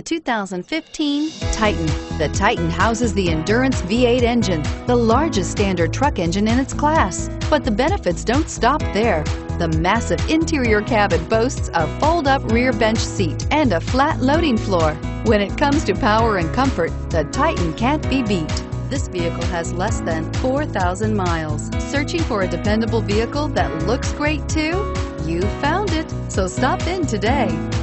The 2015 Titan. The Titan houses the Endurance V8 engine, the largest standard truck engine in its class. But the benefits don't stop there. The massive interior cabin boasts a fold-up rear bench seat and a flat loading floor. When it comes to power and comfort, the Titan can't be beat. This vehicle has less than 4,000 miles. Searching for a dependable vehicle that looks great too? You found it, so stop in today.